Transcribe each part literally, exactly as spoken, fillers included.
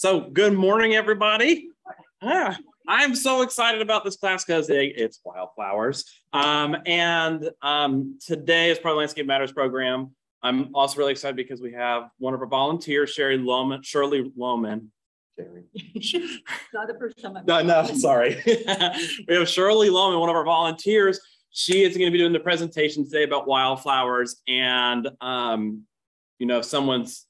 So good morning, everybody. Ah, I'm so excited about this class because it, it's wildflowers. Um, and um, today is part of the Landscape Matters program. I'm also really excited because we have one of our volunteers, Shirley Lohman. Shirley Lohman. Not the first time I've no, no, sorry. We have Shirley Lohman, one of our volunteers. She is going to be doing the presentation today about wildflowers. And, um, you know, if someone's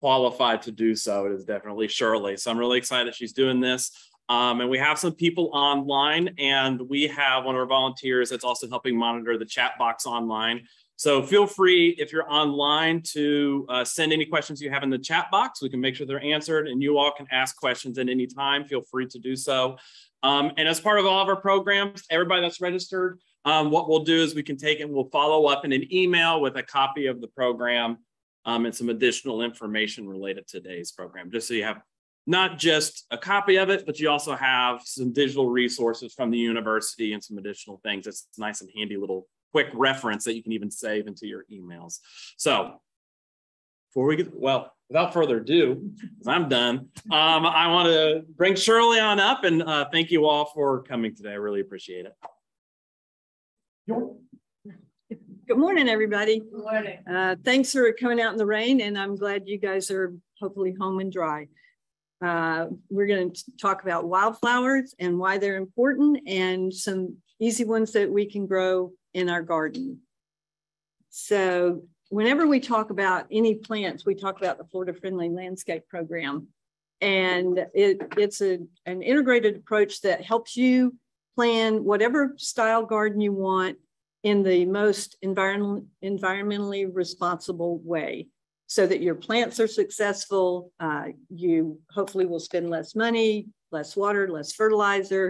qualified to do so, it is definitely Shirley. So I'm really excited she's doing this. Um, and we have some people online, and we have one of our volunteers that's also helping monitor the chat box online. So feel free, if you're online, to uh, send any questions you have in the chat box. We can make sure they're answered, and you all can ask questions at any time. Feel free to do so. Um, and as part of all of our programs, everybody that's registered, um, what we'll do is we can take it and we'll follow up in an email with a copy of the program Um, and some additional information related to today's program, just so you have not just a copy of it, but you also have some digital resources from the university and some additional things. It's a nice and handy little quick reference that you can even save into your emails. So before we get, well, without further ado, because I'm done, um, I want to bring Shirley on up, and uh, thank you all for coming today. I really appreciate it. Sure. Good morning, everybody. Good morning. Uh, thanks for coming out in the rain, and I'm glad you guys are hopefully home and dry. Uh, we're going to talk about wildflowers and why they're important, and some easy ones that we can grow in our garden. So whenever we talk about any plants, we talk about the Florida Friendly Landscape Program. And it, it's a, an integrated approach that helps you plan whatever style garden you want in the most environment, environmentally responsible way, so that your plants are successful. Uh, you hopefully will spend less money, less water, less fertilizer.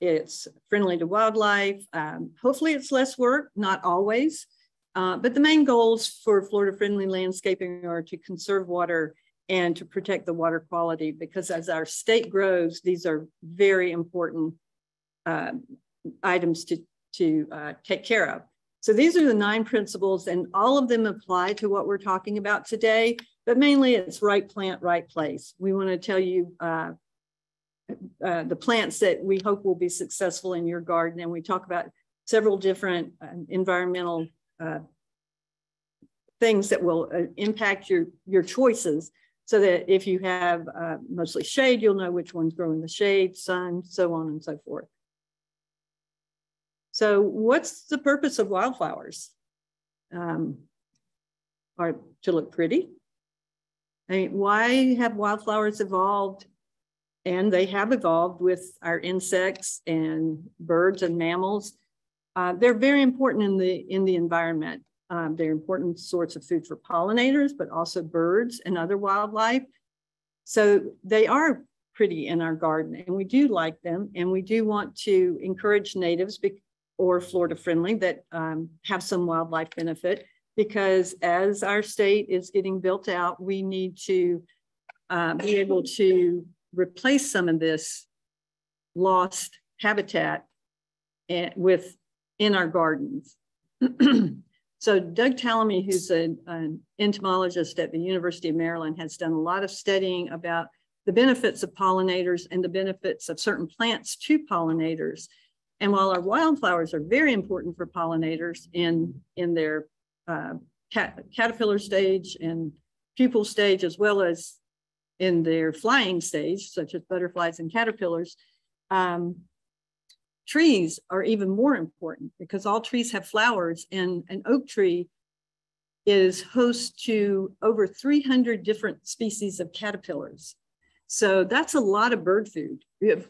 It's friendly to wildlife. Um, hopefully it's less work, not always. Uh, but the main goals for Florida Friendly Landscaping are to conserve water and to protect the water quality, because as our state grows, these are very important uh, items to to uh, take care of. So these are the nine principles, and all of them apply to what we're talking about today, but mainly it's right plant, right place. We want to tell you uh, uh, the plants that we hope will be successful in your garden, and we talk about several different uh, environmental uh, things that will uh, impact your, your choices, so that if you have uh, mostly shade, you'll know which ones grow in the shade, sun, so on and so forth. So what's the purpose of wildflowers? Um, are to look pretty. I mean, why have wildflowers evolved? And they have evolved with our insects and birds and mammals. Uh, they're very important in the, in the environment. Um, they're important source of food for pollinators, but also birds and other wildlife. So they are pretty in our garden, and we do like them, and we do want to encourage natives or Florida friendly that um, have some wildlife benefit, because as our state is getting built out, we need to uh, be able to replace some of this lost habitat and, with in our gardens. So Doug Tallamy, who's a, an entomologist at the University of Maryland, has done a lot of studying about the benefits of pollinators and the benefits of certain plants to pollinators. And while our wildflowers are very important for pollinators in, in their uh, cat, caterpillar stage and pupal stage, as well as in their flying stage, such as butterflies and caterpillars, um, trees are even more important, because all trees have flowers, and an oak tree is host to over three hundred different species of caterpillars. So that's a lot of bird food. You,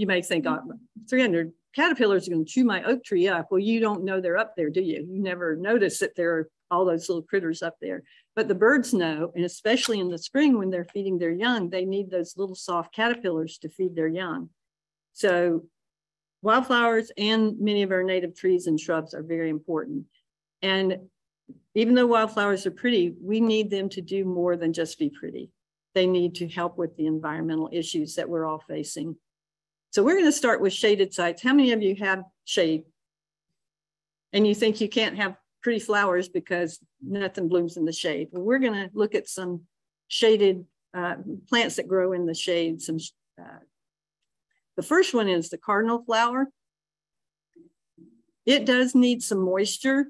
you may think, oh, three hundred caterpillars are going to chew my oak tree up. Well, you don't know they're up there, do you? You never notice that there are all those little critters up there. But the birds know, and especially in the spring when they're feeding their young, they need those little soft caterpillars to feed their young. So wildflowers and many of our native trees and shrubs are very important. And even though wildflowers are pretty, we need them to do more than just be pretty. They need to help with the environmental issues that we're all facing. So we're going to start with shaded sites. How many of you have shade? And you think you can't have pretty flowers because nothing blooms in the shade. Well, we're going to look at some shaded uh, plants that grow in the shade. Some, uh, the first one is the cardinal flower. It does need some moisture.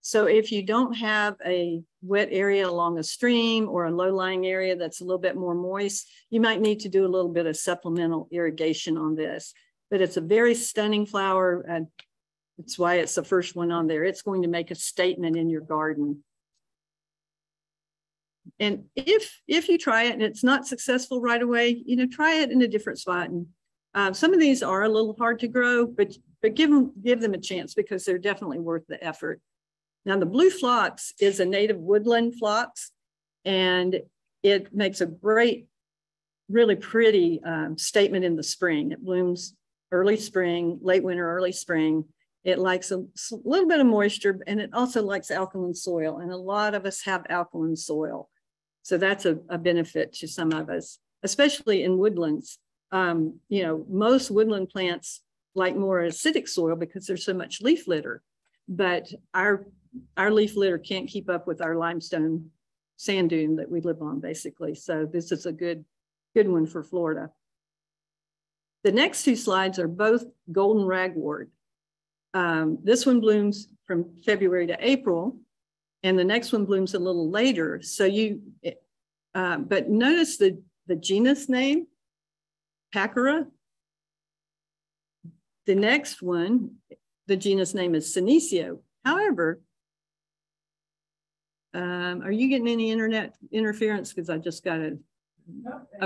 So if you don't have a wet area along a stream or a low-lying area that's a little bit more moist, you might need to do a little bit of supplemental irrigation on this. But it's a very stunning flower. Uh, that's why it's the first one on there. It's going to make a statement in your garden. And if, if you try it and it's not successful right away, you know, try it in a different spot. And uh, some of these are a little hard to grow, but, but give them, give them a chance because they're definitely worth the effort. Now the blue phlox is a native woodland phlox, and it makes a great, really pretty um, statement in the spring. It blooms early spring, late winter, early spring. It likes a little bit of moisture, and it also likes alkaline soil. And a lot of us have alkaline soil. So that's a, a benefit to some of us, especially in woodlands. Um, you know, most woodland plants like more acidic soil because there's so much leaf litter, but our Our leaf litter can't keep up with our limestone sand dune that we live on, basically. So this is a good, good one for Florida. The next two slides are both golden ragwort. Um, this one blooms from February to April, and the next one blooms a little later. So you, uh, but notice the, the genus name, Packera. The next one, the genus name is Senecio. However, Um, are you getting any internet interference? Because I just got it.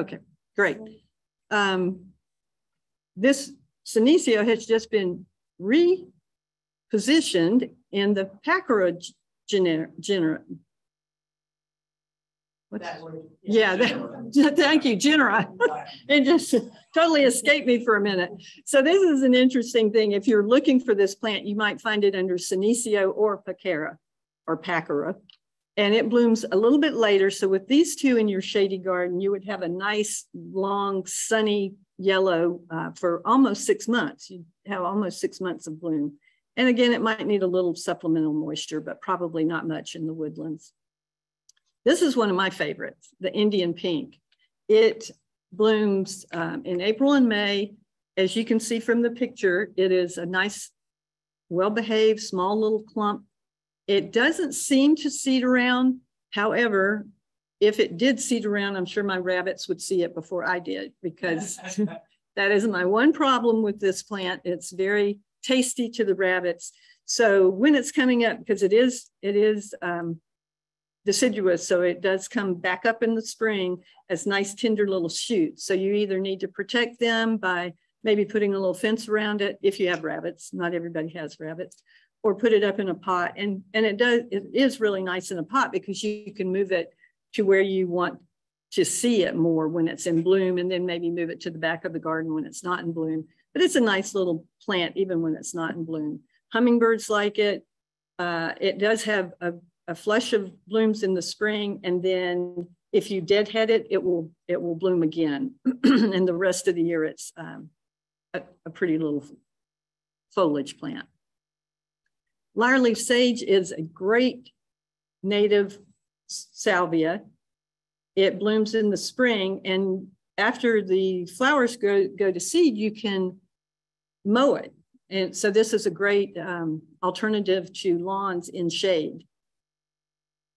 Okay, great. Um, this Senecio has just been repositioned in the Packera genera. genera what's that word? Yeah, that, thank you, genera. It just totally escaped me for a minute. So this is an interesting thing. If you're looking for this plant, you might find it under Senecio or Packera or Packera. And it blooms a little bit later. So with these two in your shady garden, you would have a nice, long, sunny yellow uh, for almost six months. You have almost six months of bloom. And again, it might need a little supplemental moisture, but probably not much in the woodlands. This is one of my favorites, the Indian pink. It blooms um, in April and May. As you can see from the picture, it is a nice, well-behaved, small little clump. It doesn't seem to seed around. However, if it did seed around, I'm sure my rabbits would see it before I did, because that is my one problem with this plant. It's very tasty to the rabbits. So when it's coming up, because it is, it is um, deciduous, so it does come back up in the spring as nice, tender little shoots. So you either need to protect them by maybe putting a little fence around it, if you have rabbits. Not everybody has rabbits. Or put it up in a pot, and and it does it is really nice in a pot because you can move it to where you want to see it more when it's in bloom, and then maybe move it to the back of the garden when it's not in bloom. But it's a nice little plant even when it's not in bloom. Hummingbirds like it. Uh, it does have a, a flush of blooms in the spring, and then if you deadhead it, it will it will bloom again, and the rest of the year it's um, a, a pretty little foliage plant. Lyreleaf sage is a great native salvia. It blooms in the spring, and after the flowers go, go to seed, you can mow it. And so this is a great um, alternative to lawns in shade.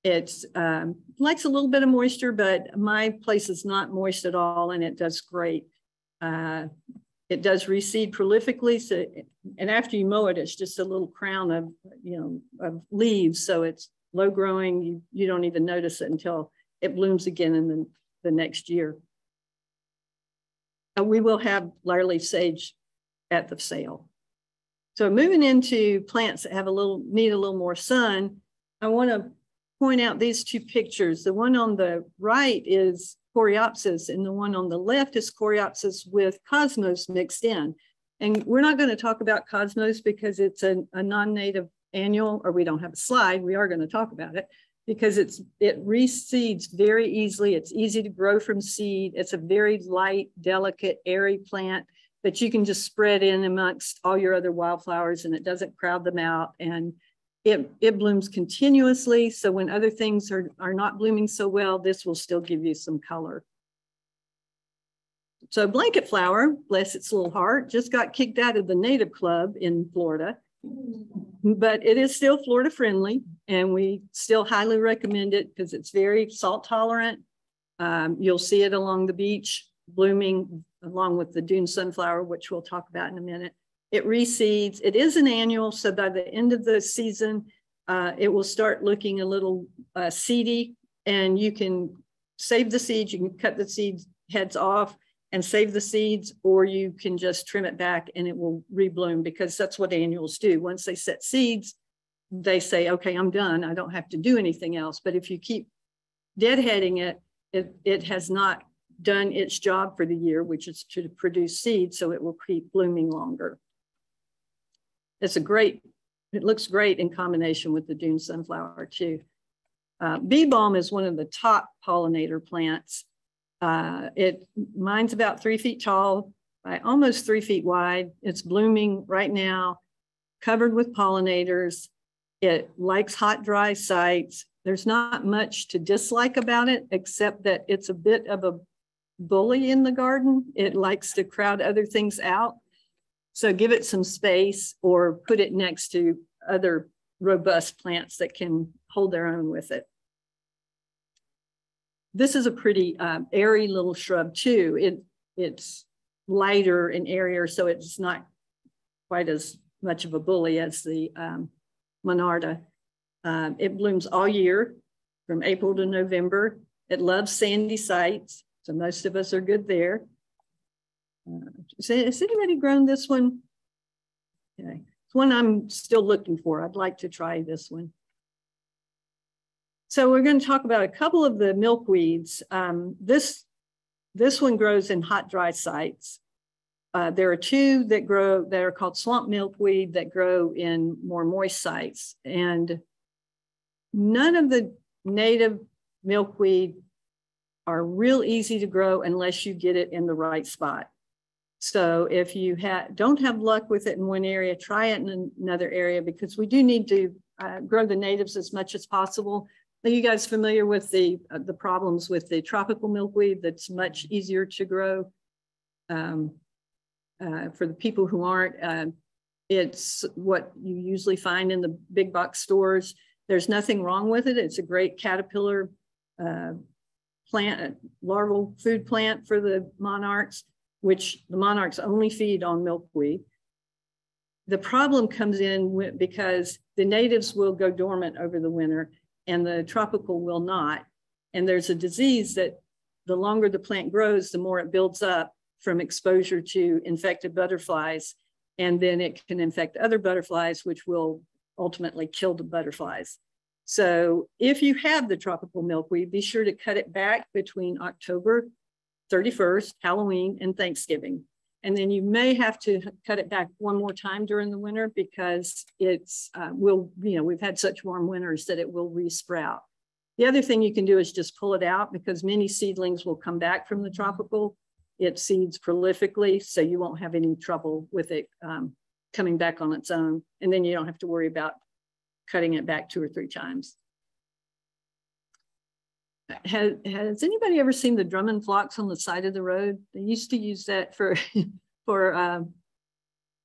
It um, likes a little bit of moisture, but my place is not moist at all, and it does great. Uh, It does reseed prolifically, so, and after you mow it, it's just a little crown of, you know, of leaves. So it's low growing. You, you don't even notice it until it blooms again in the, the next year. And we will have lyreleaf sage at the sale. So moving into plants that have a little, need a little more sun, I want to point out these two pictures. The one on the right is Coreopsis, and the one on the left is Coreopsis with Cosmos mixed in. And we're not going to talk about Cosmos because it's a, a non-native annual, or we don't have a slide. We are going to talk about it because it's it reseeds very easily. It's easy to grow from seed. It's a very light, delicate, airy plant that you can just spread in amongst all your other wildflowers, and it doesn't crowd them out. And It, it blooms continuously, so when other things are, are not blooming so well, this will still give you some color. So blanket flower, bless its little heart, just got kicked out of the native club in Florida, but it is still Florida friendly, and we still highly recommend it because it's very salt tolerant. Um, you'll see it along the beach blooming along with the dune sunflower, which we'll talk about in a minute. It reseeds. It is an annual, so by the end of the season, uh, it will start looking a little uh, seedy, and you can save the seeds. You can cut the seed heads off and save the seeds, or you can just trim it back and it will rebloom, because that's what annuals do. Once they set seeds, they say, okay, I'm done. I don't have to do anything else. But if you keep deadheading it, it, it has not done its job for the year, which is to produce seeds, so it will keep blooming longer. It's a great, it looks great in combination with the dune sunflower too. Uh, bee balm is one of the top pollinator plants. Uh, it, mine's about three feet tall by almost three feet wide. It's blooming right now, covered with pollinators. It likes hot, dry sites. There's not much to dislike about it, except that it's a bit of a bully in the garden. It likes to crowd other things out. So give it some space or put it next to other robust plants that can hold their own with it. This is a pretty um, airy little shrub too. It, it's lighter and airier, so it's not quite as much of a bully as the um, Monarda. Um, it blooms all year from April to November. It loves sandy sites, so most of us are good there. Uh, has anybody grown this one? Okay. It's one I'm still looking for. I'd like to try this one. So we're going to talk about a couple of the milkweeds. Um, this, this one grows in hot, dry sites. Uh, there are two that grow that are called swamp milkweed that grow in more moist sites. And none of the native milkweed are real easy to grow unless you get it in the right spot. So if you ha don't have luck with it in one area, try it in another area, because we do need to uh, grow the natives as much as possible. Are you guys familiar with the, uh, the problems with the tropical milkweed that's much easier to grow? Um, uh, for the people who aren't, uh, it's what you usually find in the big box stores. There's nothing wrong with it. It's a great caterpillar uh, plant, larval food plant for the monarchs, which the monarchs only feed on milkweed. The problem comes in because the natives will go dormant over the winter and the tropical will not. And there's a disease that the longer the plant grows, the more it builds up from exposure to infected butterflies. And then it can infect other butterflies, which will ultimately kill the butterflies. So if you have the tropical milkweed, be sure to cut it back between October thirty-first, Halloween, and Thanksgiving. And then you may have to cut it back one more time during the winter, because it's uh, will, you know, we've had such warm winters that it will resprout. The other thing you can do is just pull it out, because many seedlings will come back from the tropical. It seeds prolifically, so you won't have any trouble with it um, coming back on its own. And then you don't have to worry about cutting it back two or three times. Has, has anybody ever seen the Drummond phlox on the side of the road? They used to use that for, for um,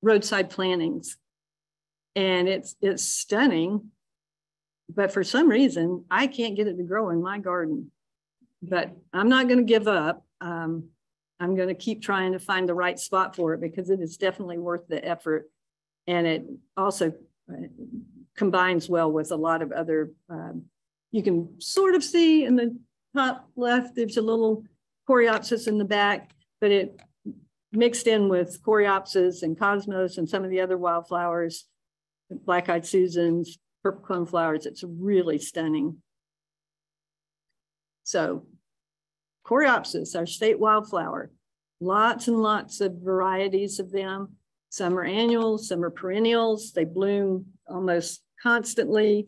roadside plantings. And it's, it's stunning, but for some reason, I can't get it to grow in my garden. But I'm not going to give up. Um, I'm going to keep trying to find the right spot for it, because it is definitely worth the effort. And it also combines well with a lot of other um, you can sort of see in the top left, there's a little Coreopsis in the back, but it mixed in with Coreopsis and Cosmos and some of the other wildflowers, black-eyed Susans, purple coneflowers. It's really stunning. So Coreopsis, our state wildflower, lots and lots of varieties of them. Some are annuals, some are perennials. They bloom almost constantly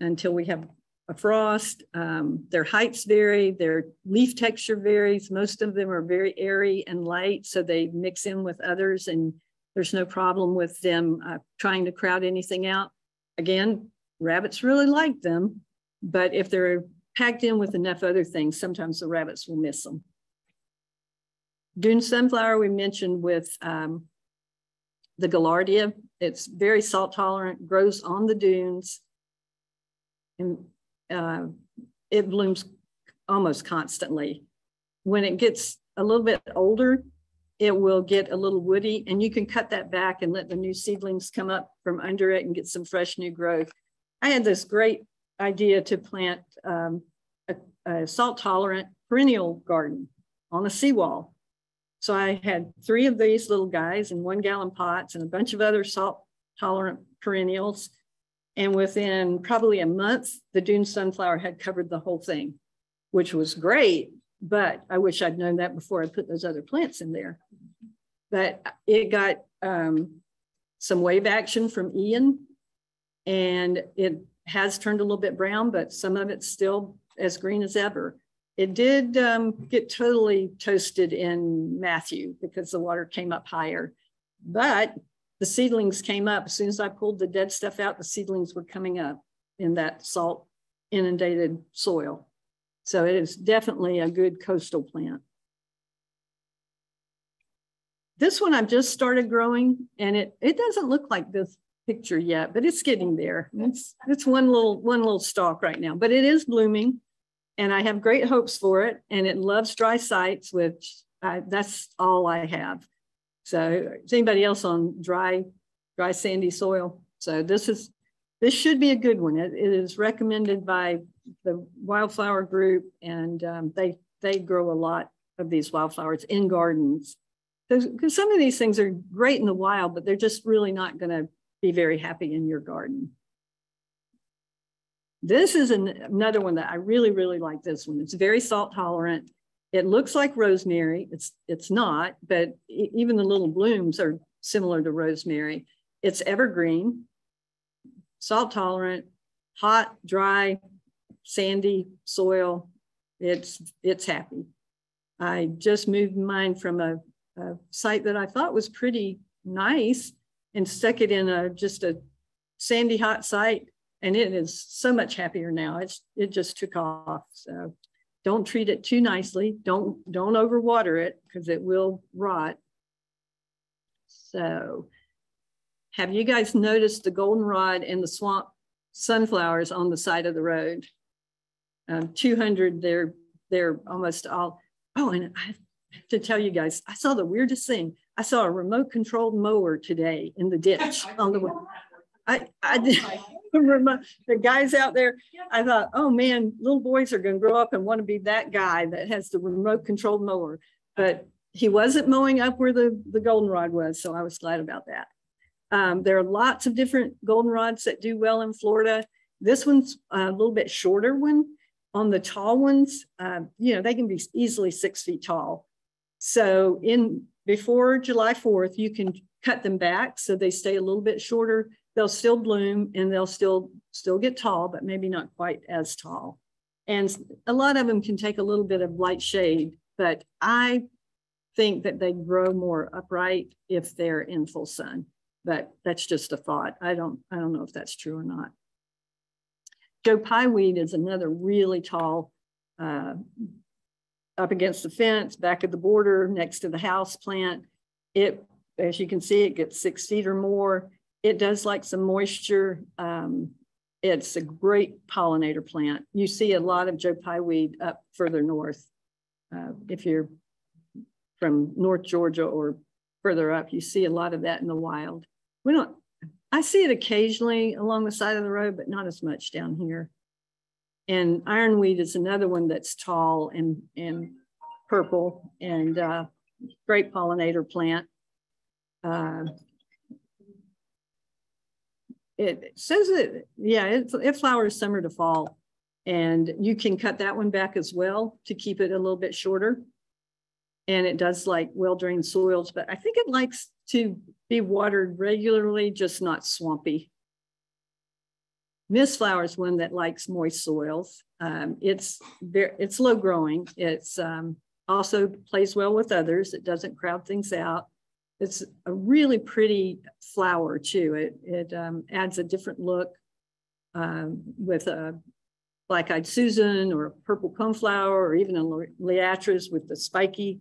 until we have a frost. Um, their heights vary, their leaf texture varies. Most of them are very airy and light, so they mix in with others, and there's no problem with them uh, trying to crowd anything out. Again, Rabbits really like them, but if they're packed in with enough other things, sometimes the rabbits will miss them. Dune sunflower we mentioned with um, the Gallardia. It's very salt tolerant, grows on the dunes, and uh, it blooms almost constantly. When it gets a little bit older, it will get a little woody, and you can cut that back and let the new seedlings come up from under it and get some fresh new growth. I had this great idea to plant um, a, a salt-tolerant perennial garden on a seawall. So I had three of these little guys in one-gallon pots and a bunch of other salt-tolerant perennials. And within probably a month, the dune sunflower had covered the whole thing, which was great. But I wish I'd known that before I put those other plants in there. But it got um, some wave action from Ian, and it has turned a little bit brown, but some of it's still as green as ever. It did um, get totally toasted in Matthew because the water came up higher, but the seedlings came up. As soon as I pulled the dead stuff out, the seedlings were coming up in that salt inundated soil. So it is definitely a good coastal plant. This one I've just started growing, and it, it doesn't look like this picture yet, but it's getting there. It's, it's one little, one little stalk right now, but it is blooming, and I have great hopes for it, and it loves dry sites, which I, that's all I have. So is anybody else on dry, dry sandy soil? So this is, this should be a good one. It, it is recommended by the wildflower group, and um, they they grow a lot of these wildflowers in gardens. Because some of these things are great in the wild, but they're just really not going to be very happy in your garden. This is an, another one that I really, really like this one. It's very salt tolerant. It looks like rosemary. It's, it's not, but even the little blooms are similar to rosemary. It's evergreen, salt tolerant, hot, dry, sandy soil. It's, it's happy. I just moved mine from a, a site that I thought was pretty nice and stuck it in a just a sandy hot site, and it is so much happier now. It's, it just took off. So don't treat it too nicely. Don't, don't overwater it because it will rot. So have you guys noticed the goldenrod and the swamp sunflowers on the side of the road? Um, two hundred, they're, they're almost all. Oh, and I have to tell you guys, I saw the weirdest thing. I saw a remote controlled mower today in the ditch on the way. I, I did, the guys out there, I thought, oh man, little boys are gonna grow up and wanna be that guy that has the remote controlled mower. But he wasn't mowing up where the, the goldenrod was, so I was glad about that. Um, there are lots of different goldenrods that do well in Florida. This one's a little bit shorter one. On the tall ones, um, you know, they can be easily six feet tall. So in before July fourth, you can cut them back so they stay a little bit shorter. They'll still bloom and they'll still, still get tall, but maybe not quite as tall. And a lot of them can take a little bit of light shade, but I think that they grow more upright if they're in full sun. But that's just a thought. I don't, I don't know if that's true or not. Joe pieweed is another really tall, uh, up against the fence, back of the border, next to the house plant. It, as you can see, it gets six feet or more. It does like some moisture. Um, it's a great pollinator plant. You see a lot of Joe pieweed up further north. Uh, if you're from North Georgia or further up, you see a lot of that in the wild. We don't, I see it occasionally along the side of the road, but not as much down here. And ironweed is another one that's tall and, and purple and uh, great pollinator plant. Uh, it says it, yeah, it, it flowers summer to fall, and you can cut that one back as well to keep it a little bit shorter. And it does like well-drained soils, but I think it likes to be watered regularly, just not swampy. Mistflower is one that likes moist soils. Um, it's it's low-growing. It's um, also plays well with others. It doesn't crowd things out. It's a really pretty flower too. It it um, adds a different look. um, with a black-eyed Susan or a purple coneflower, or even a Liatris with the spiky.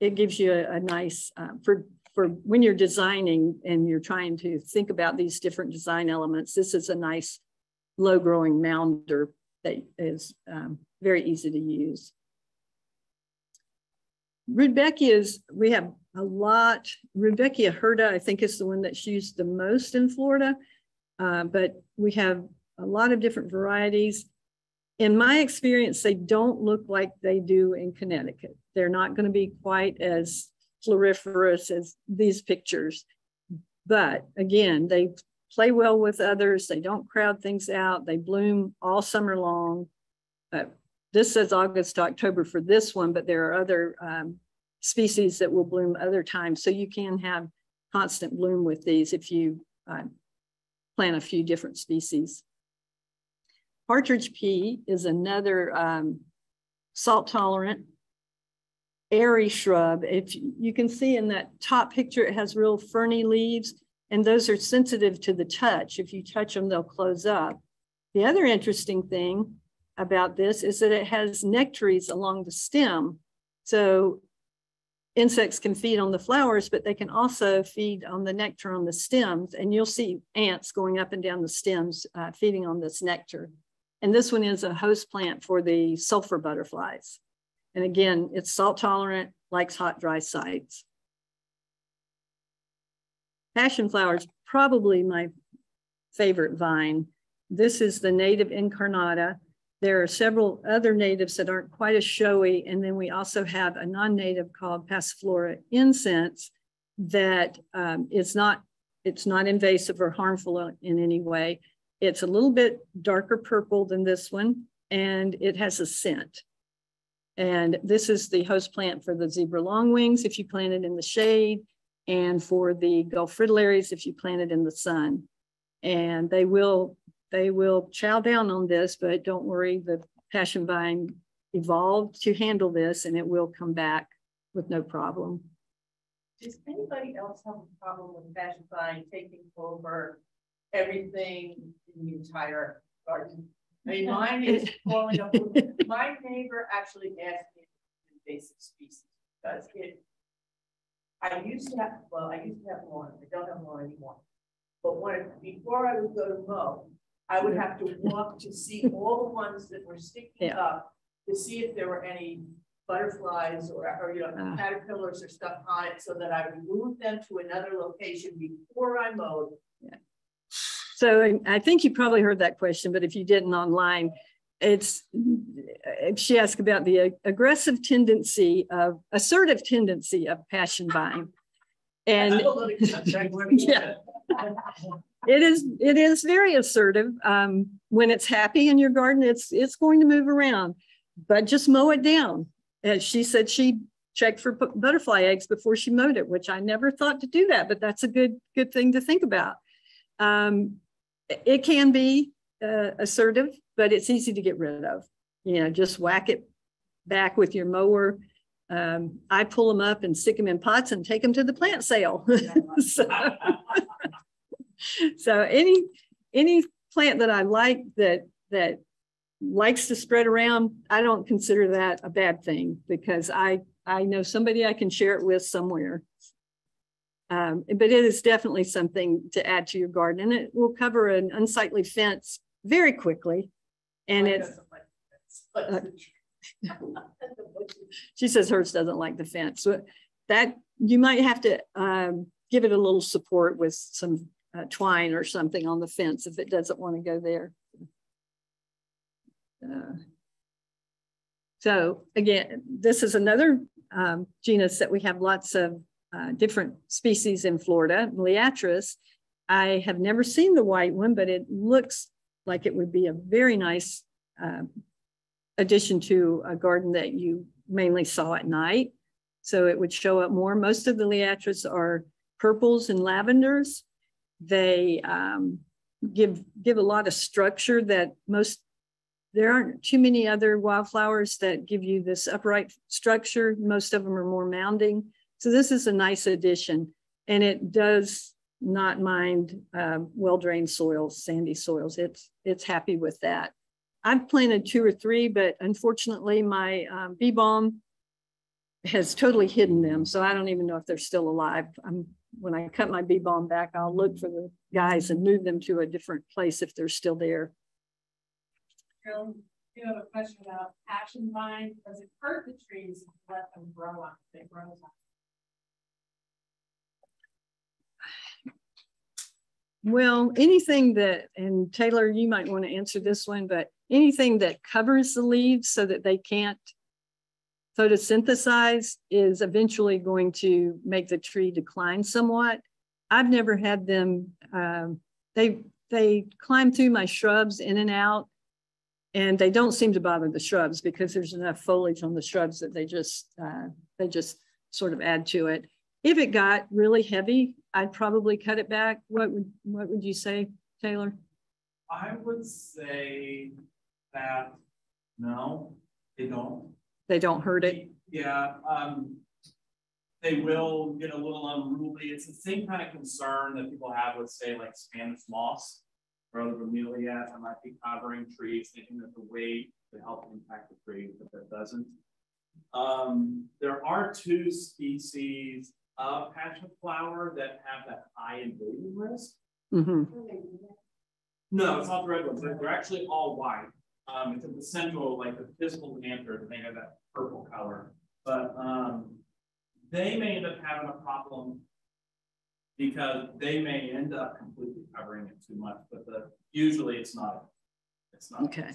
It gives you a, a nice, uh, for, for when you're designing and you're trying to think about these different design elements, this is a nice low-growing mounder that is um, very easy to use. Rudbeckias, we have a lot. Rudbeckia hirta, I think, is the one that's used the most in Florida, uh, but we have a lot of different varieties. In my experience, they don't look like they do in Connecticut. They're not going to be quite as floriferous as these pictures, but again, they play well with others. They don't crowd things out. They bloom all summer long. Uh, This says August to October for this one, but there are other um, species that will bloom other times. So you can have constant bloom with these if you uh, plant a few different species. Partridge pea is another um, salt tolerant, airy shrub. If you can see in that top picture, it has real ferny leaves, and those are sensitive to the touch. If you touch them, they'll close up. The other interesting thing about this is that it has nectaries along the stem. So insects can feed on the flowers, but they can also feed on the nectar on the stems. And you'll see ants going up and down the stems uh, feeding on this nectar. And this one is a host plant for the sulfur butterflies. And again, it's salt tolerant, likes hot, dry sites. Passion flower is probably my favorite vine. This is the native incarnata. There are several other natives that aren't quite as showy. And then we also have a non-native called Passiflora incense that um, is not, it's not invasive or harmful in any way. It's a little bit darker purple than this one, and it has a scent. And this is the host plant for the zebra longwings if you plant it in the shade, and for the Gulf fritillaries if you plant it in the sun. And they will They will chow down on this, but don't worry, the passion vine evolved to handle this, and it will come back with no problem. Does anybody else have a problem with passion vine taking over everything in the entire garden? I mean, mine is falling up. My neighbor actually asked me if it's an invasive species because it, I used to have, well, I used to have lawn. I don't have lawn anymore. But when before I would go to mow, I would have to walk to see all the ones that were sticking yeah. up to see if there were any butterflies or, or you know, uh, caterpillars or stuff on it, so that I removed them to another location before I mowed. Yeah. So I think you probably heard that question, but if you didn't online, it's, she asked about the aggressive tendency of, assertive tendency of passion vine. And yeah. It is it is very assertive. Um, when it's happy in your garden, it's it's going to move around, but just mow it down. And she said she checked for butterfly eggs before she mowed it, which I never thought to do that, but that's a good good thing to think about. Um, it can be uh, assertive, but it's easy to get rid of. You know, just whack it back with your mower. Um, I pull them up and stick them in pots and take them to the plant sale. so, So any any plant that I like that that likes to spread around, I don't consider that a bad thing, because I I know somebody I can share it with somewhere. Um, but it is definitely something to add to your garden, and it will cover an unsightly fence very quickly. And it's like uh, she says hers doesn't like the fence, so that you might have to um, give it a little support with some. Uh, twine or something on the fence if it doesn't want to go there. Uh, so again, this is another um, genus that we have lots of uh, different species in Florida, Liatris. I have never seen the white one, but it looks like it would be a very nice uh, addition to a garden that you mainly saw at night. So it would show up more. Most of the Liatris are purples and lavenders. They um, give, give a lot of structure that most, there aren't too many other wildflowers that give you this upright structure. Most of them are more mounding. So this is a nice addition, and it does not mind um, well-drained soils, sandy soils. It's, it's happy with that. I've planted two or three, but unfortunately my um, bee balm has totally hidden them. So I don't even know if they're still alive. I'm, when I cut my bee balm back, I'll look for the guys and move them to a different place if they're still there. Um, you have a question about passion vine. Does it hurt the trees if you let them grow on? They grow on. Well, anything that, and Taylor, you might want to answer this one, but anything that covers the leaves so that they can't photosynthesize is eventually going to make the tree decline somewhat. I've never had them, um, they, they climb through my shrubs in and out, and they don't seem to bother the shrubs because there's enough foliage on the shrubs that they just, uh, they just sort of add to it. If it got really heavy, I'd probably cut it back. What would, what would you say, Taylor? I would say that no, they don't. They don't hurt it? Yeah, um, they will get a little unruly. It's the same kind of concern that people have with, say, like Spanish moss or the bromeliad that might be covering trees, thinking that the weight could help impact the tree, but that doesn't. Um, there are two species of passionflower that have that high invading risk. Mm-hmm. No, it's not the red ones. They're, they're actually all white. Um, it's a placental, like the pistol anther, and they have that purple color. But um, they may end up having a problem because they may end up completely covering it too much. But the, usually, it's not. It's not. Okay.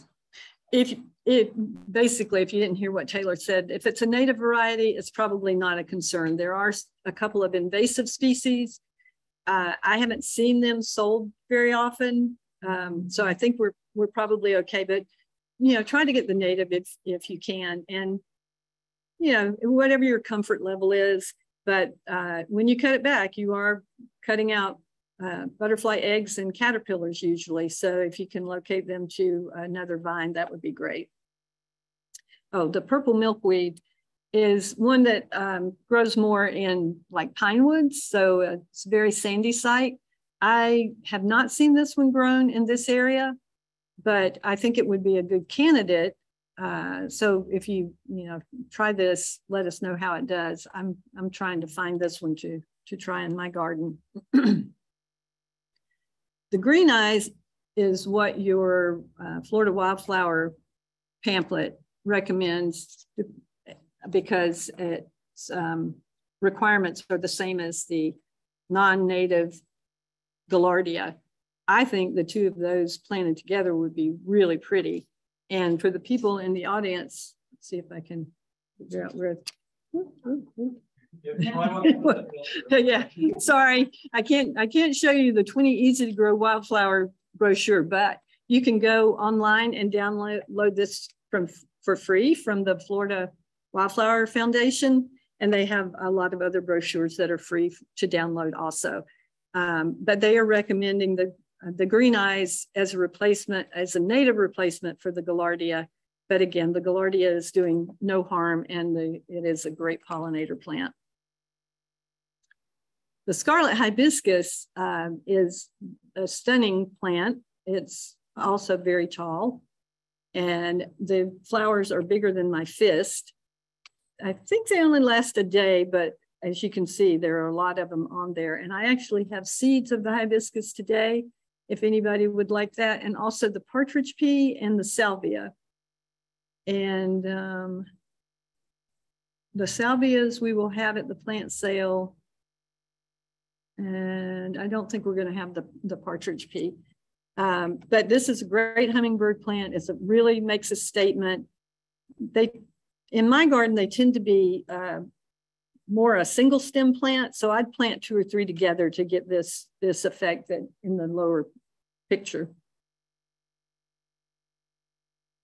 If it basically, if you didn't hear what Taylor said, if it's a native variety, it's probably not a concern. There are a couple of invasive species. Uh, I haven't seen them sold very often, um, so I think we're we're probably okay. But you know, try to get the native if if you can, and you know, whatever your comfort level is. But uh, when you cut it back, you are cutting out Uh, butterfly eggs and caterpillars usually. So if you can locate them to another vine, that would be great. Oh, the purple milkweed is one that um, grows more in like pine woods. So it's a very sandy site. I have not seen this one grown in this area, but I think it would be a good candidate. Uh, so if you, you know, try this, let us know how it does. I'm, I'm trying to find this one to, to try in my garden. The Green Eyes is what your uh, Florida Wildflower pamphlet recommends because its um, requirements are the same as the non-native Gallardia. I think the two of those planted together would be really pretty. And for the people in the audience, let's see if I can figure out where. Ooh, ooh, ooh. Yeah, sorry, I can't I can't show you the twenty easy to grow wildflower brochure, but you can go online and download this from for free from the Florida Wildflower Foundation, and they have a lot of other brochures that are free to download also. Um, but they are recommending the the Green Eyes as a replacement, as a native replacement for the Gallardia. But again, the Gallardia is doing no harm, and the, it is a great pollinator plant. The scarlet hibiscus um, is a stunning plant. It's also very tall, and the flowers are bigger than my fist. I think they only last a day, but as you can see, there are a lot of them on there. And I actually have seeds of the hibiscus today, if anybody would like that, and also the partridge pea and the salvia. And um, the salvias we will have at the plant sale. And I don't think we're going to have the, the partridge pea. Um, but this is a great hummingbird plant. It's, it really makes a statement. They, in my garden, they tend to be uh, more a single stem plant. So I'd plant two or three together to get this, this effect that in the lower picture.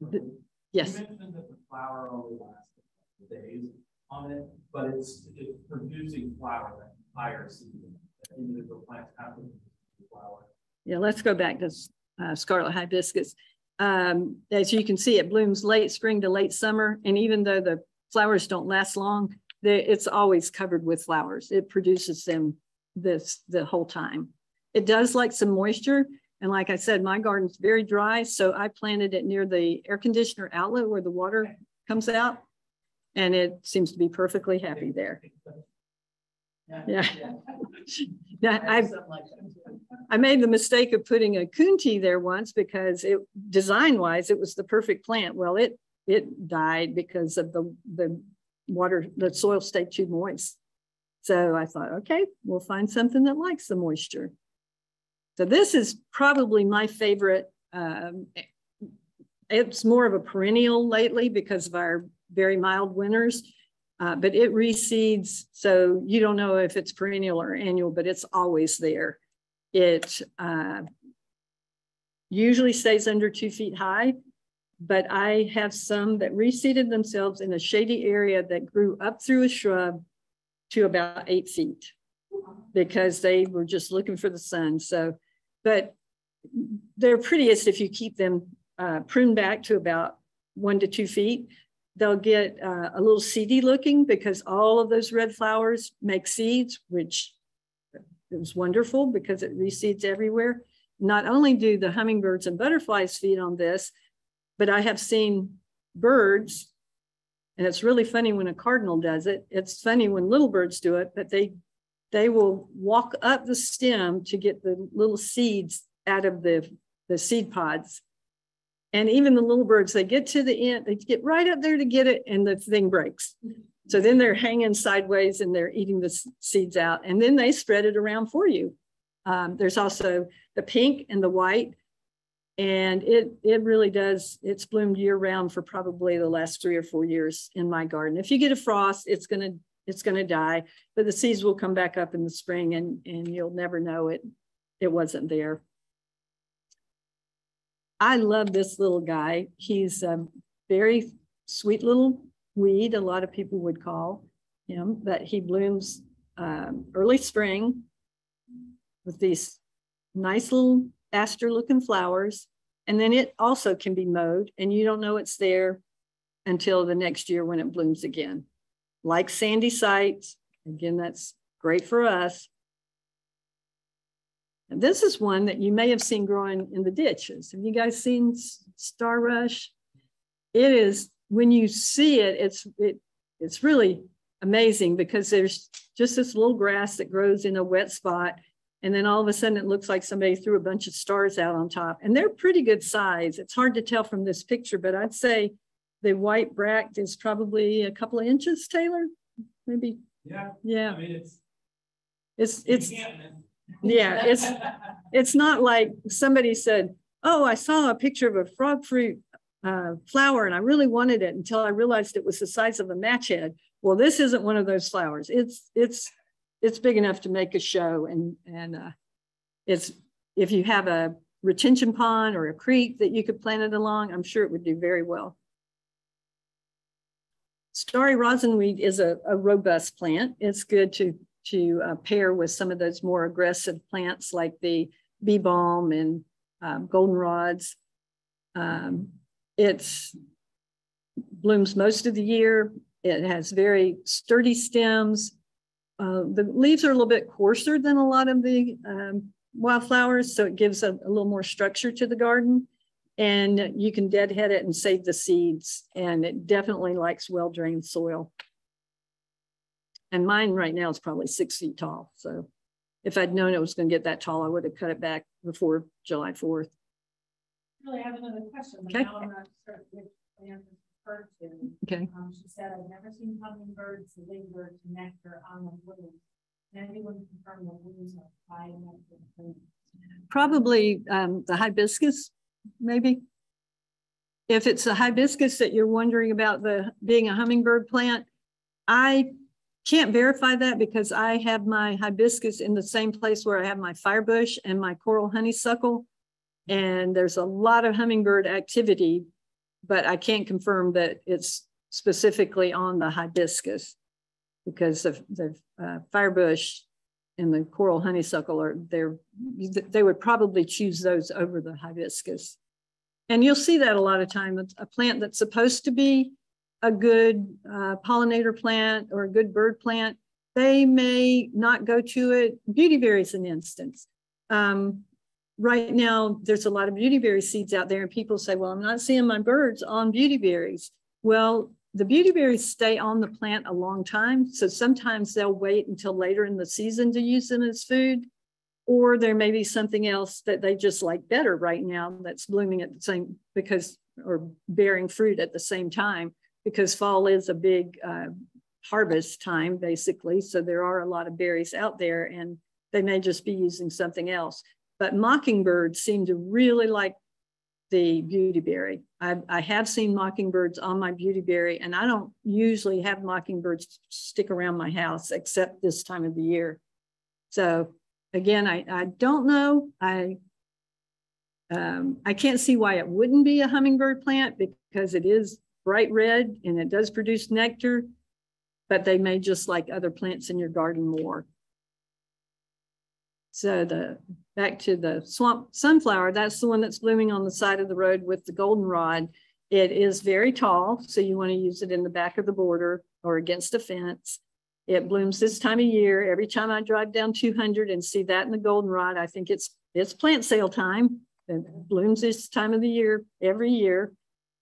The, Yes. You mentioned that the flower only lasts a couple of days on it, but it's, it's producing flower that entire season. That individual plants have to produce flower. Yeah, let's go back to uh, scarlet hibiscus. Um, as you can see, it blooms late spring to late summer, and even though the flowers don't last long, they, it's always covered with flowers. It produces them this the whole time. It does like some moisture. And like I said, my garden's very dry. So I planted it near the air conditioner outlet where the water comes out. And it seems to be perfectly happy there. Yeah. Yeah. I've, I made the mistake of putting a Kunti there once because it design wise, it was the perfect plant. Well, it it died because of the, the water, the soil stayed too moist. So I thought, okay, we'll find something that likes the moisture. So this is probably my favorite. Um, it's more of a perennial lately because of our very mild winters, uh, but it reseeds. So you don't know if it's perennial or annual, but it's always there. It uh, usually stays under two feet high, but I have some that reseeded themselves in a shady area that grew up through a shrub to about eight feet because they were just looking for the sun. So, but they're prettiest if you keep them uh, pruned back to about one to two feet. They'll get uh, a little seedy looking because all of those red flowers make seeds, which is wonderful because it reseeds everywhere. Not only do the hummingbirds and butterflies feed on this, but I have seen birds, and it's really funny when a cardinal does it. It's funny when little birds do it, but they they will walk up the stem to get the little seeds out of the, the seed pods. And even the little birds, they get to the end, they get right up there to get it, and the thing breaks. So then they're hanging sideways and they're eating the seeds out, and then they spread it around for you. Um, there's also the pink and the white, and it, it really does, it's bloomed year round for probably the last three or four years in my garden. If you get a frost, it's gonna, it's gonna die, but the seeds will come back up in the spring, and, and you'll never know it, it wasn't there. I love this little guy. He's a very sweet little weed, a lot of people would call him, but he blooms um, early spring with these nice little aster looking flowers. And then it also can be mowed, and you don't know it's there until the next year when it blooms again. Like sandy sites, again, that's great for us. And this is one that you may have seen growing in the ditches. Have you guys seen Star Rush? It is, when you see it, it's, it, it's really amazing because there's just this little grass that grows in a wet spot. And then all of a sudden it looks like somebody threw a bunch of stars out on top, and they're pretty good size. It's hard to tell from this picture, but I'd say the white bract is probably a couple of inches, Taylor, maybe. Yeah. Yeah. I mean, it's, it's, it's, yeah, it's it's not like somebody said, oh, I saw a picture of a frog fruit uh, flower and I really wanted it until I realized it was the size of a match head. Well, this isn't one of those flowers. It's it's it's big enough to make a show, and and uh, it's, if you have a retention pond or a creek that you could plant it along, I'm sure it would do very well. Starry rosinweed is a, a robust plant. It's good to to uh, pair with some of those more aggressive plants like the bee balm and um, goldenrods. Um, it blooms most of the year. It has very sturdy stems. Uh, the leaves are a little bit coarser than a lot of the um, wildflowers, so it gives a, a little more structure to the garden. And you can deadhead it and save the seeds, and it definitely likes well-drained soil. And mine right now is probably six feet tall. So if I'd known it was going to get that tall, I would have cut it back before July fourth. Really, I have another question. Okay. Now I'm not sure which plant is referred to. Okay. Um, she said, I've never seen hummingbirds linger to nectar on the blooms. Can anyone confirm the blooms are high nectar blooms? Probably um, the hibiscus, maybe. If it's a hibiscus that you're wondering about the being a hummingbird plant, I can't verify that because I have my hibiscus in the same place where I have my firebush and my coral honeysuckle. And there's a lot of hummingbird activity, but I can't confirm that it's specifically on the hibiscus because of the uh, firebush and the coral honeysuckle are there. They would probably choose those over the hibiscus. And you'll see that a lot of time. It's a plant that's supposed to be a good uh, pollinator plant or a good bird plant, They may not go to it. Beautyberry is an instance. Um, right now, there's a lot of beautyberry seeds out there, and people say, well, I'm not seeing my birds on beautyberries. Well, the beautyberries stay on the plant a long time, so sometimes they'll wait until later in the season to use them as food, or there may be something else that they just like better right now that's blooming at the same, because, or bearing fruit at the same time, because fall is a big uh, harvest time, basically. So there are a lot of berries out there, and they may just be using something else. But mockingbirds seem to really like the beautyberry. I've, I have seen mockingbirds on my beautyberry, and I don't usually have mockingbirds stick around my house except this time of the year. So again, I, I don't know. I um, I can't see why it wouldn't be a hummingbird plant, because it is bright red and it does produce nectar, but they may just like other plants in your garden more. So the back to the swamp sunflower, that's the one that's blooming on the side of the road with the goldenrod. It is very tall, so you want to use it in the back of the border or against a fence. It blooms this time of year. Every time I drive down two hundred and see that in the goldenrod, I think it's it's plant sale time. It blooms this time of the year every year,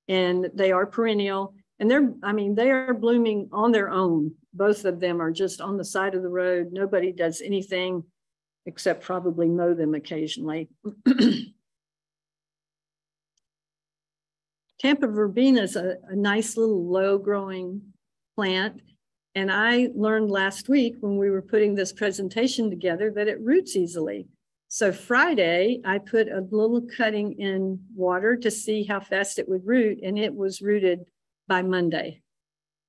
and they are perennial. And they're, I mean, they are blooming on their own. Both of them are just on the side of the road. Nobody does anything except probably mow them occasionally. Tampa verbena is a, a nice little low-growing plant. And I learned last week when we were putting this presentation together that it roots easily. So Friday, I put a little cutting in water to see how fast it would root, and it was rooted by Monday.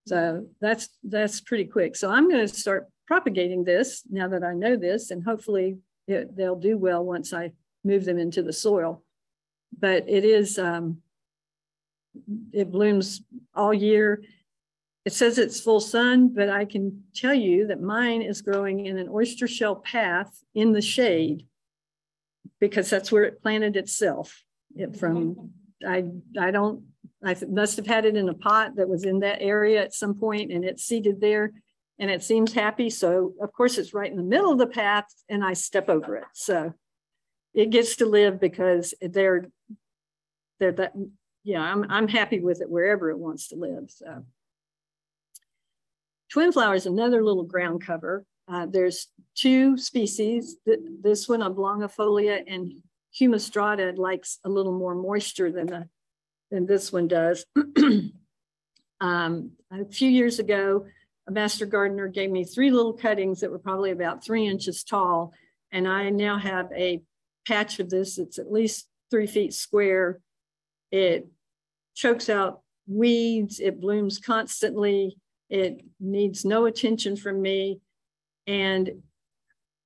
So that's, that's pretty quick. So I'm going to start propagating this now that I know this, and hopefully it, they'll do well once I move them into the soil. But it is, um, it blooms all year. It says it's full sun, but I can tell you that mine is growing in an oyster shell path in the shade, because that's where it planted itself. It from, I, I don't, I must have had it in a pot that was in that area at some point, and it's seeded there, and it seems happy. So of course it's right in the middle of the path, and I step over it. So it gets to live because they're, they're that, yeah, I'm, I'm happy with it wherever it wants to live, so. Twin flower is another little ground cover. Uh, there's two species. Th this one, oblongifolia, and humistrata, likes a little more moisture than, the, than this one does. um, a few years ago, a master gardener gave me three little cuttings that were probably about three inches tall. And I now have a patch of this that's at least three feet square. It chokes out weeds. It blooms constantly. It needs no attention from me, and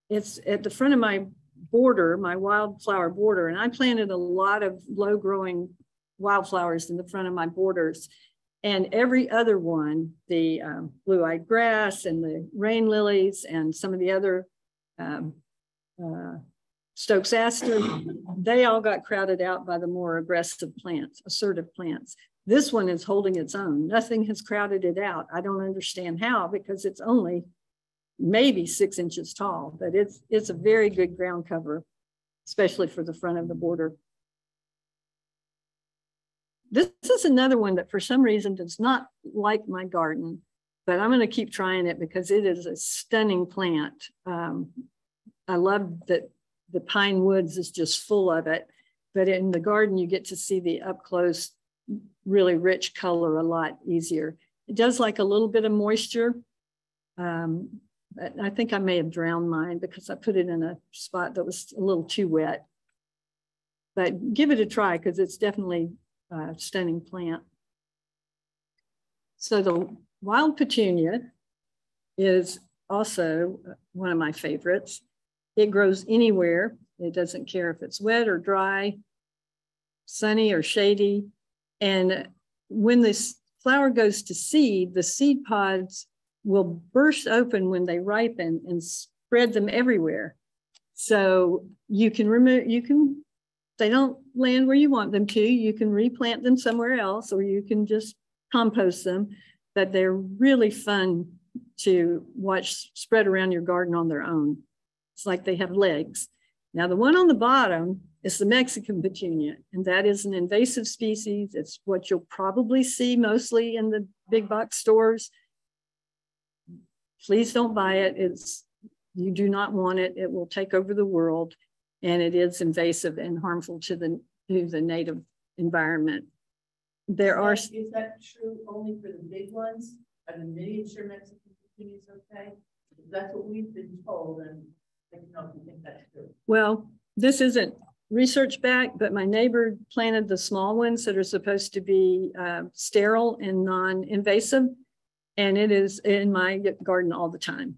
it's at the front of my border, my wildflower border, and I planted a lot of low-growing wildflowers in the front of my borders, and every other one, the um, blue-eyed grass and the rain lilies and some of the other um, uh, Stokes aster, they all got crowded out by the more aggressive plants, assertive plants. This one is holding its own. Nothing has crowded it out. I don't understand how, because it's only maybe six inches tall, but it's, it's a very good ground cover, especially for the front of the border. This is another one that for some reason does not like my garden, but I'm going to keep trying it because it is a stunning plant. Um, I love that the pine woods is just full of it, but in the garden, you get to see the up close, really rich color a lot easier. It does like a little bit of moisture. Um, I think I may have drowned mine because I put it in a spot that was a little too wet. But give it a try because it's definitely a stunning plant. So the wild petunia is also one of my favorites. It grows anywhere. It doesn't care if it's wet or dry, sunny or shady. And when this flower goes to seed, the seed pods will burst open when they ripen and spread them everywhere. So you can remove, you can, they don't land where you want them to, you can replant them somewhere else, or you can just compost them, but they're really fun to watch spread around your garden on their own. It's like they have legs. Now the one on the bottom is the Mexican petunia, and that is an invasive species. It's what you'll probably see mostly in the big box stores. Please don't buy it. It's, you do not want it. It will take over the world, and it is invasive and harmful to the, to the native environment. There is are- that, Is that true only for the big ones? Are the miniature Mexican petunias okay? That's what we've been told, and I don't know if you think that's true. Well, this isn't research back, but my neighbor planted the small ones that are supposed to be uh, sterile and non-invasive, and it is in my garden all the time.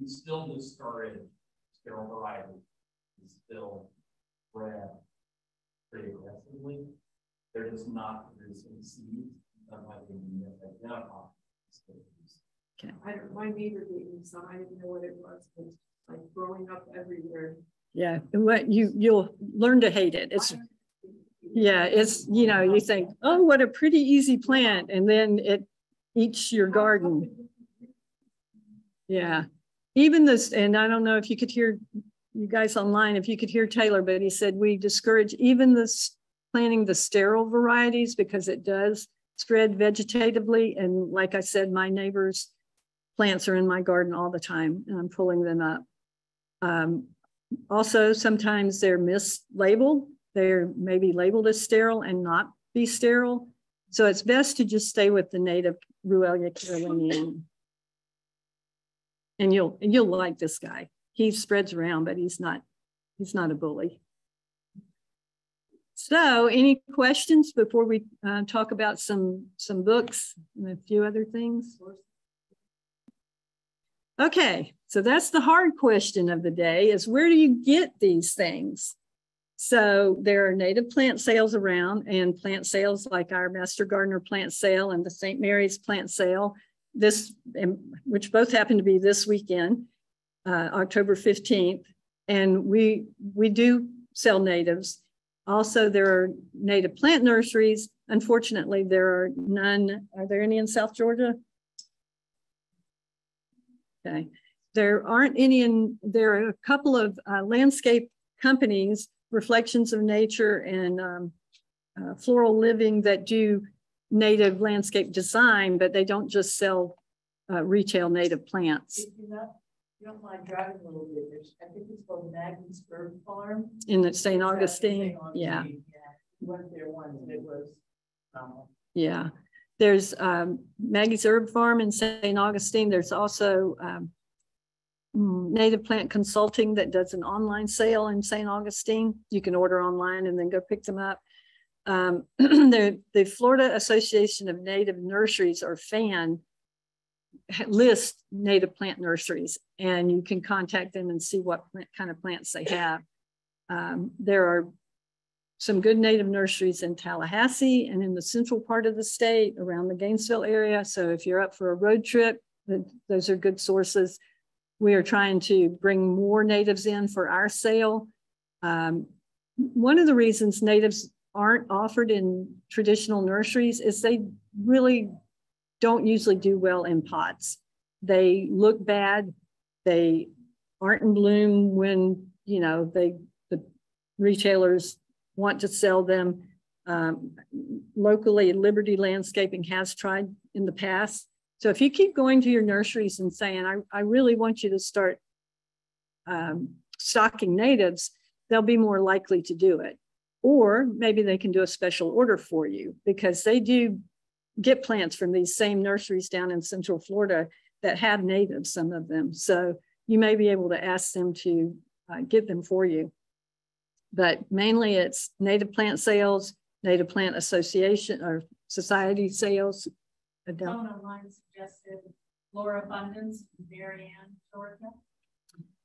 We still discourage sterile varieties. We still spread pretty aggressively. They're just not producing seeds. That might be the identified species. Okay. I don't, my neighbor gave me some. I didn't know what it was, but like growing up everywhere. Yeah, what you you'll learn to hate it. It's yeah, it's you know, you think, oh, what a pretty easy plant, and then it eats your garden. Yeah. Even this, and I don't know if you could hear you guys online, if you could hear Taylor, but he said we discourage even this planting the sterile varieties because it does spread vegetatively. And like I said, my neighbor's plants are in my garden all the time, and I'm pulling them up. Um, Also, sometimes they're mislabeled. They're maybe labeled as sterile and not be sterile. So it's best to just stay with the native Ruellia caroliniana. And you'll you'll like this guy. He spreads around, but he's not he's not a bully. So, any questions before we uh, talk about some some books and a few other things? Okay, so that's the hard question of the day, is where do you get these things? So there are native plant sales around, and plant sales like our Master Gardener plant sale and the Saint Mary's plant sale, this, which both happen to be this weekend, uh, October fifteenth. And we, we do sell natives. Also, there are native plant nurseries. Unfortunately, there are none. Are there any in South Georgia? Okay. There aren't any in, there are a couple of uh, landscape companies, Reflections of Nature and um, uh, Floral Living, that do native landscape design, but they don't just sell uh, retail native plants. If you're not, you don't mind driving a little bit, there's, I think it's called Maggie's Herb Farm. In the Saint Augustine, yeah. Yeah, one of their ones, and it was phenomenal. Yeah. There's um, Maggie's Herb Farm in Saint Augustine. There's also um, Native Plant Consulting that does an online sale in Saint Augustine. You can order online and then go pick them up. Um, the, the Florida Association of Native Nurseries, or FAN, lists native plant nurseries, and you can contact them and see what plant, kind of plants they have. Um, there are some good native nurseries in Tallahassee and in the central part of the state around the Gainesville area. So if you're up for a road trip, those are good sources. We are trying to bring more natives in for our sale. Um, one of the reasons natives aren't offered in traditional nurseries is they really don't usually do well in pots. They look bad. They aren't in bloom when, you know, they, the retailers want to sell them. Um, locally, Liberty Landscaping has tried in the past. So if you keep going to your nurseries and saying, I, I really want you to start um, stocking natives, they'll be more likely to do it. Or maybe they can do a special order for you, because they do get plants from these same nurseries down in Central Florida that have natives, some of them. So you may be able to ask them to uh, get them for you. But mainly it's native plant sales, native plant association or society sales. Someone online suggested Florabundance in Darien, Georgia.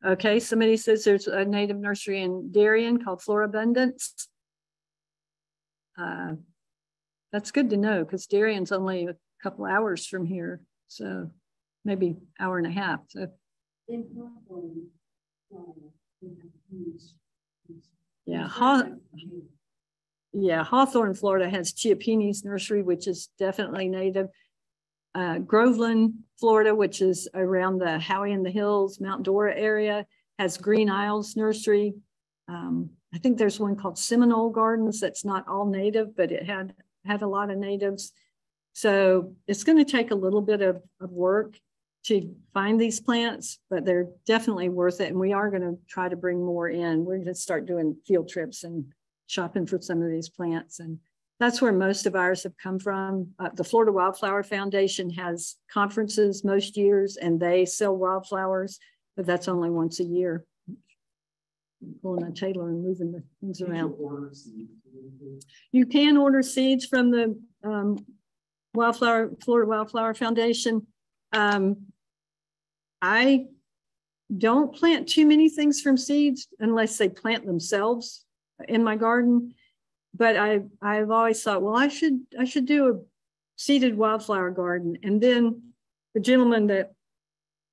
Okay, somebody says there's a native nursery in Darien called Florabundance. Uh, that's good to know, because Darien's only a couple hours from here, so maybe hour and a half. So. Yeah, Haw yeah, Hawthorne, Florida has Chiappini's nursery, which is definitely native. uh, Groveland, Florida, which is around the Howie and the Hills, Mount Dora area, has Green Isles Nursery. Um, I think there's one called Seminole Gardens that's not all native, but it had, had a lot of natives. So it's going to take a little bit of, of work to find these plants, but they're definitely worth it. And we are going to try to bring more in. We're going to start doing field trips and shopping for some of these plants. And that's where most of ours have come from. Uh, the Florida Wildflower Foundation has conferences most years, and they sell wildflowers, but that's only once a year. I'm pulling a Taylor and moving the things around. You can order seeds from the um, Wildflower Florida Wildflower Foundation. Um, I don't plant too many things from seeds unless they plant themselves in my garden. But I, I've always thought, well, I should, I should do a seeded wildflower garden. And then the gentleman that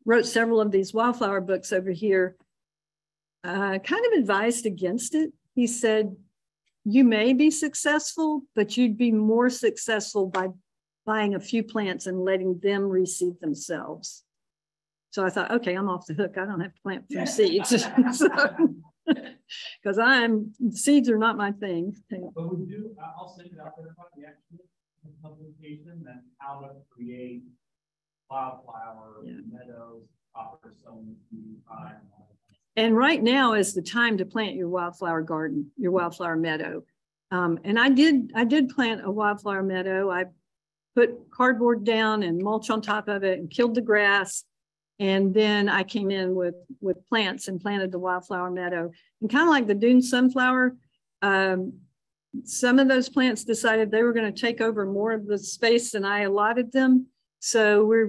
wrote several of these wildflower books over here uh, kind of advised against it. He said, you may be successful, but you'd be more successful by buying a few plants and letting them reseed themselves. So I thought, okay, I'm off the hook. I don't have to plant from seeds. Because I'm seeds are not my thing. But we do. I'll send it out there about the actual publication and how to create wildflower yeah. meadows, proper sown seed time. And right now is the time to plant your wildflower garden, your wildflower meadow. Um, and I did. I did plant a wildflower meadow. I put cardboard down and mulch on top of it and killed the grass. And then I came in with, with plants and planted the wildflower meadow. And kind of like the dune sunflower, um, some of those plants decided they were going to take over more of the space than I allotted them. So we're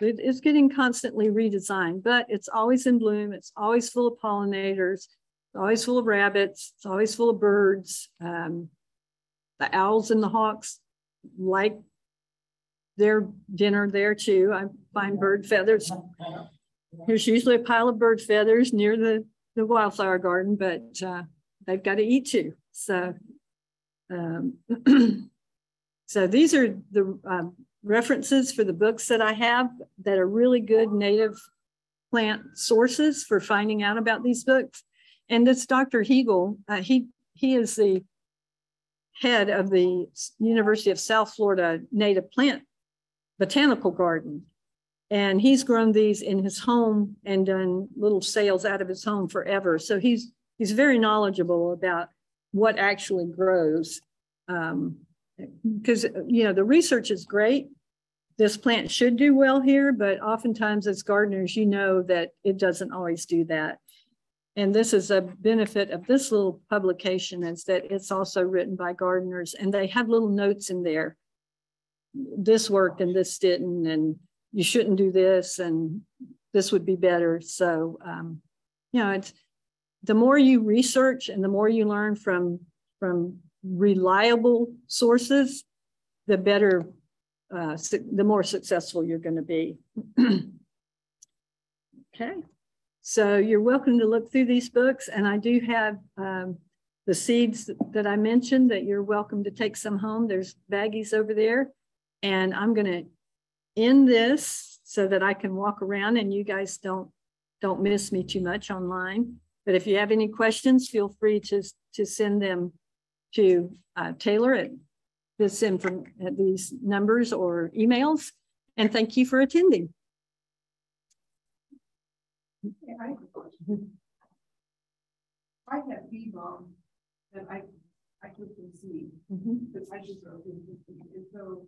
it, it's getting constantly redesigned, but it's always in bloom. It's always full of pollinators. It's always full of rabbits. It's always full of birds. Um, the owls and the hawks like their dinner there too. I find bird feathers. There's usually a pile of bird feathers near the, the wildflower garden, but uh, they've got to eat too. So, um, so these are the um, references for the books that I have that are really good native plant sources for finding out about these books. And this Doctor Heagle, uh, he, he is the head of the University of South Florida Native Plant Botanical Garden. And he's grown these in his home and done little sales out of his home forever. So he's he's very knowledgeable about what actually grows. Um, because, you know, the research is great. This plant should do well here, but oftentimes as gardeners, you know that it doesn't always do that. And this is a benefit of this little publication is that it's also written by gardeners and they have little notes in there. This worked and this didn't, and you shouldn't do this, and this would be better. So, um, you know, it's the more you research and the more you learn from, from reliable sources, the better, uh, the more successful you're going to be. Okay. So you're welcome to look through these books. And I do have um, the seeds that I mentioned that you're welcome to take some home. There's baggies over there. And I'm going to in this so that I can walk around and you guys don't don't miss me too much online. But if you have any questions, feel free to, to send them to uh, Taylor at this info, at these numbers or emails. And thank you for attending. I have bee balm that I I took from seed because I just wrote and so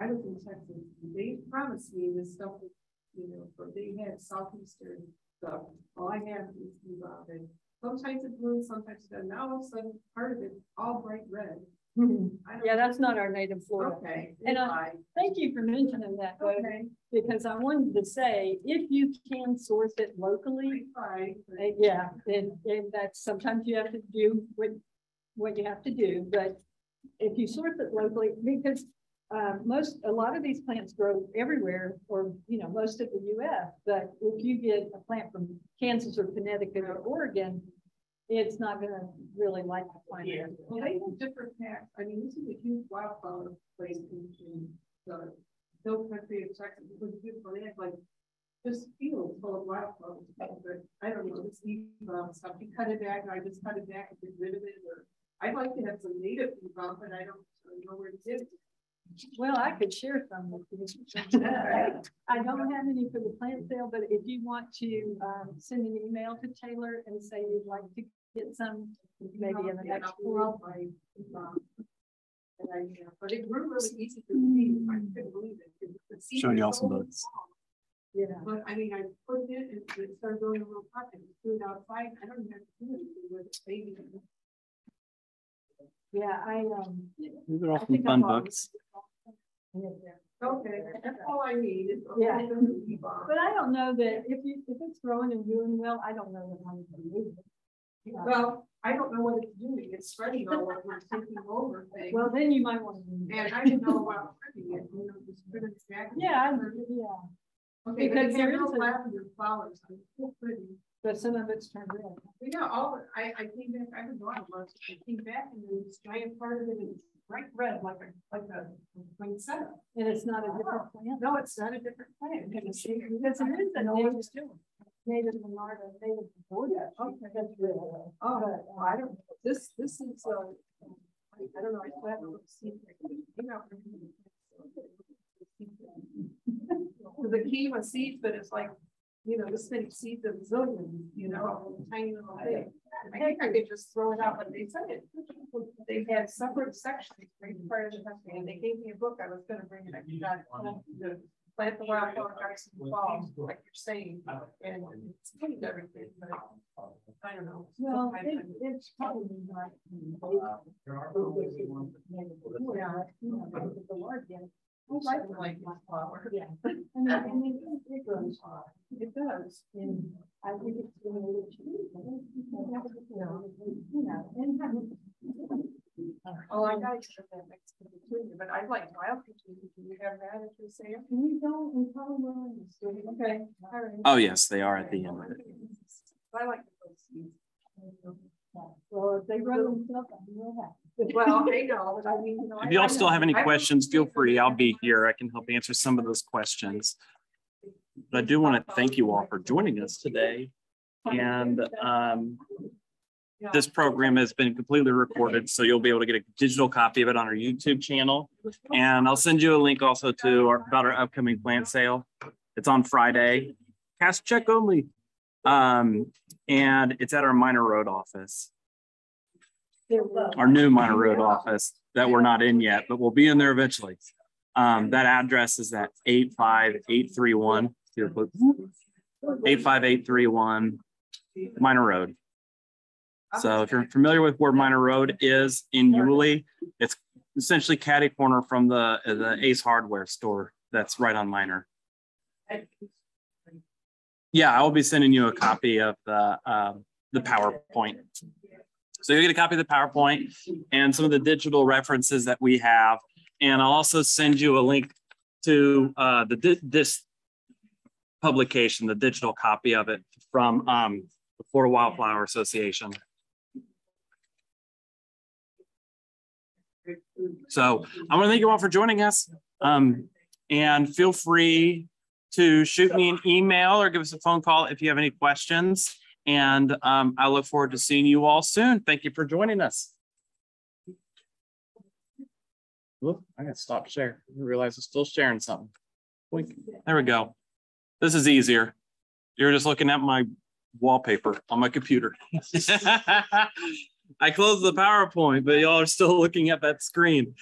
I was in Texas. They promised me this stuff, you know, for they had southeastern stuff. All I have is bee balm, and sometimes it blooms, sometimes it doesn't. Now all of a sudden, part of it's all bright red. Mm-hmm. Yeah, that's not our native Florida. Okay. And I thank you for mentioning that, Doug, okay. Because I wanted to say if you can source it locally, right. uh, yeah, and, and that's sometimes you have to do what what you have to do. But if you source it locally, because uh, most a lot of these plants grow everywhere, or you know, most of the U S But if you get a plant from Kansas or Connecticut or Oregon, it's not going to really like the climate. Yeah. Well, they have different packs. I mean, this is a huge wildflower place in the no country attractive because it's beautiful. They have like just fields full of wildflowers. But I don't know, just leaf um, stuff. You cut it back, or I just cut it back and get rid of it. Or I'd like to have some native involved, but I don't really know where to get it. Well, I could share some with you. I don't have any for the plant sale, but if you want to um, send an email to Taylor and say you'd like to get some, maybe in the next world. But it grew really easy to see. I couldn't believe it. Showed you all some bugs. Yeah. But I mean, I put it in and it started growing a little pocket. It threw it outside. I don't even have to do anything with it. Baby. Yeah, I um. These are all some fun bugs. Yeah. Okay, that's all I need. Yeah, but I don't know that if you if it's growing and doing well, I don't know that I'm going to uh, well, I don't know what it's doing. It's spreading all over. We're taking over things. Well, then you might want to. And I didn't know about trimming it. You know, just put it back. Yeah, I, yeah. Okay, because there is a lavender flowers. It's so pretty. But some of it's turned red. Yeah, all I I came back. I was gone once. I came back and there was a giant part of it is bright red, like a like a poinsettia. And it's not a different plant. No, it's not a different plant. Because it is the native doing. Native Monarda, native Florida. Oh, that's really oh, oh, I don't. This this is uh, I don't know. I still haven't seen it. The key was seeds, but it's like. You know, this thing seeds a zillion, you know, tiny little thing. I think I could just throw it out, but they said it. They had separate sections for each part of the country, and they gave me a book. I was going to bring it. I got the Plant the Wildflower Gardens in the fall, like you're saying, and it's pretty everything, but I don't know. Well, it, it's probably not. There are ones yeah. We like the like my flower. Yeah. And then it grows hot. It does. And I think it's going to look cheap. You know, and oh, I got to that next to the junior, but I'd like wild petunias. Do you have that at your sale? We don't. We probably will. Okay. All right. Oh, yes, they are at the end of it. I like the seeds. Well, if they grow themselves, I'm real happy. Well, I know. I mean, you know, if y'all still have any questions, feel free. I'll be here. I can help answer some of those questions. But I do want to thank you all for joining us today. And um, this program has been completely recorded, so you'll be able to get a digital copy of it on our YouTube channel. And I'll send you a link also to our, about our upcoming plant sale. It's on Friday. Cash check only. Um, and it's at our Minor Road office. Our new Minor Road office that we're not in yet, but we'll be in there eventually. Um, that address is at eight five eight three one, eight five eight three one Minor Road. So if you're familiar with where Minor Road is in Yulee, it's essentially catty corner from the, the Ace Hardware store that's right on Minor. Yeah, I'll be sending you a copy of the, uh, the PowerPoint. So you'll get a copy of the PowerPoint and some of the digital references that we have. And I'll also send you a link to uh, the this publication, the digital copy of it from um, the Florida Wildflower Association. So I want to thank you all for joining us. Um, and feel free to shoot me an email or give us a phone call if you have any questions. And um, I look forward to seeing you all soon. Thank you for joining us. Ooh, I gotta stop share. I realize I'm still sharing something. Boink. There we go. This is easier. You're just looking at my wallpaper on my computer. I closed the PowerPoint, but y'all are still looking at that screen.